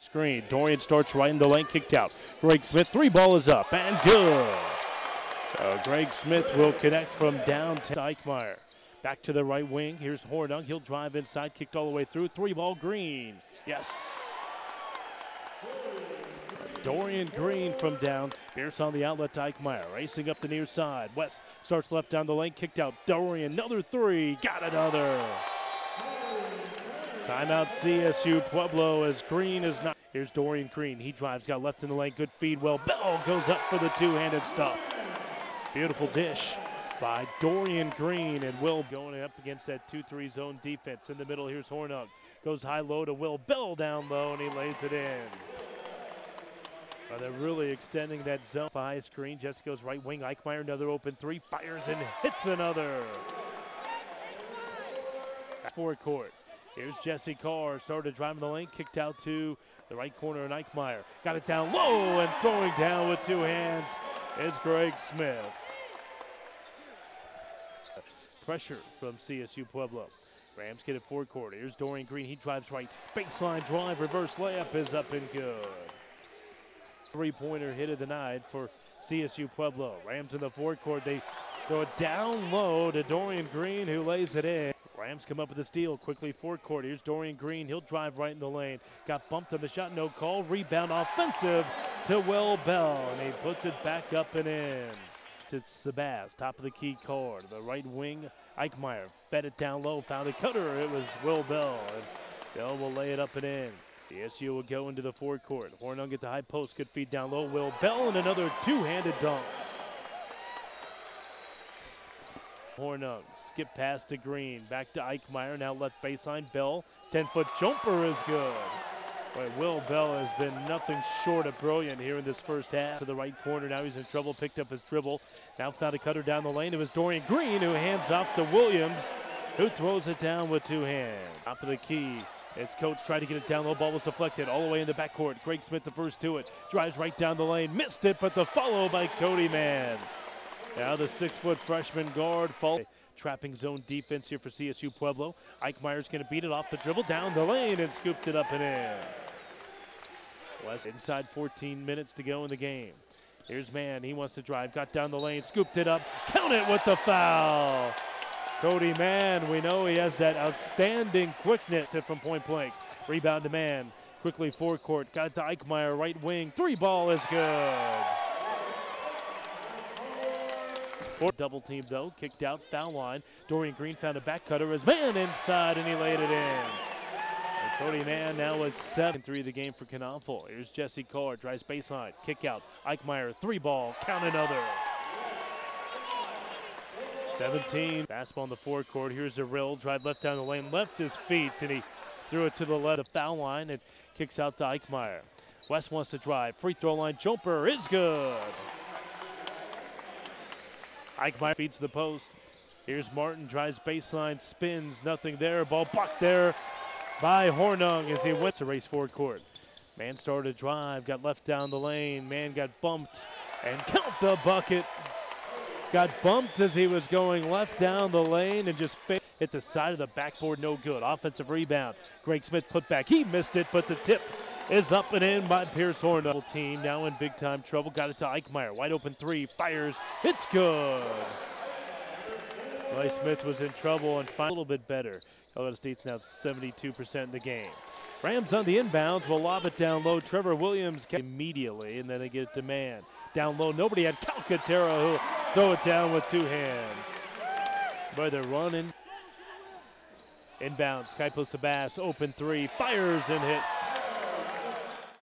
Screen. Dorian starts right in the lane, kicked out. Greg Smith, three ball is up and good. So Greg Smith will connect from downtown. Eichmeyer back to the right wing. Here's Hornung. He'll drive inside, kicked all the way through. Three ball, Green. Yes. Dorian Green from down. Bears on the outlet to Eichmeyer. Racing up the near side. West starts left down the lane. Kicked out. Dorian, another three. Got another. Timeout CSU Pueblo as Green is not. Here's Dorian Green. He drives. Got left in the lane. Good feed. Well, Bell goes up for the two-handed stuff. Beautiful dish by Dorian Green and Will going up against that 2-3 zone defense. In the middle, here's Hornung. Goes high-low to Will Bell down low, and he lays it in. Well, they're really extending that zone. High screen, Jesse goes right wing, Eichmeyer, another open three, fires and hits another. Forecourt. Here's Jesse Carr, started driving the lane, kicked out to the right corner, and Eichmeyer got it down low, and throwing down with two hands is Greg Smith. Pressure from CSU Pueblo. Rams get it forecourt. Here's Dorian Green, he drives right, baseline drive, reverse layup is up and good. Three-pointer hit of the night for CSU Pueblo. Rams in the forecourt. They throw it down low to Dorian Green, who lays it in. Rams come up with a steal quickly forecourt. Here's Dorian Green. He'll drive right in the lane. Got bumped on the shot. No call. Rebound offensive to Will Bell, and he puts it back up and in. It's Sebas, top of the key card. The right wing, Eichmeyer fed it down low. Found a cutter. It was Will Bell, and Bell will lay it up and in. CSU will go into the forecourt. Hornung at the high post, good feed down low. Will Bell and another two-handed dunk. Hornung, skip pass to Green, back to Eichmeyer, now left baseline. Bell, 10-foot jumper is good. But Will Bell has been nothing short of brilliant here in this first half. To the right corner, now he's in trouble, picked up his dribble. Now found a cutter down the lane. It was Dorian Green who hands off to Williams, who throws it down with two hands. Top of the key. It's Coach tried to get it down low, ball was deflected all the way in the backcourt. Greg Smith the first to it, drives right down the lane, missed it, but the follow by Cody Mann. Now the 6-foot freshman guard falls. Trapping zone defense here for CSU Pueblo. Eichmeyer's gonna beat it off the dribble, down the lane, and scooped it up and in. West inside 14 minutes to go in the game. Here's Mann, he wants to drive, got down the lane, scooped it up, count it with the foul. Cody Mann, we know he has that outstanding quickness from point blank. Rebound to Mann, quickly forecourt, got it to Eichmeyer, right wing, three ball is good. Double team though, kicked out, foul line. Dorian Green found a back cutter as Mann inside, and he laid it in. And Cody Mann now with 7-3 of the game for Canonful. Here's Jesse Carr, drives baseline, kick out. Eichmeyer, three ball, count another. 17, fastball on the forecourt. Here's a real drive left down the lane, left his feet, and he threw it to the left of foul line and kicks out to Eichmeyer. West wants to drive, free throw line jumper is good. Eichmeyer feeds the post. Here's Martin, drives baseline, spins, nothing there. Ball blocked there by Hornung as he went to race forward court. Mann started a drive, got left down the lane. Mann got bumped and count the bucket. Got bumped as he was going left down the lane and just hit the side of the backboard, no good. Offensive rebound, Greg Smith put back. He missed it, but the tip is up and in by Pierce Hornung. Team now in big time trouble, got it to Eichmeyer. Wide open three, fires, it's good. Roy Smith was in trouble and a little bit better. Colorado State's now 72% in the game. Rams on the inbounds will lob it down low. Trevor Williams immediately, and then they get it to Mann. Down low, nobody had Calcaterra who throw it down with two hands. But they're running. Inbound, Skypo Sebas, open three, fires and hits.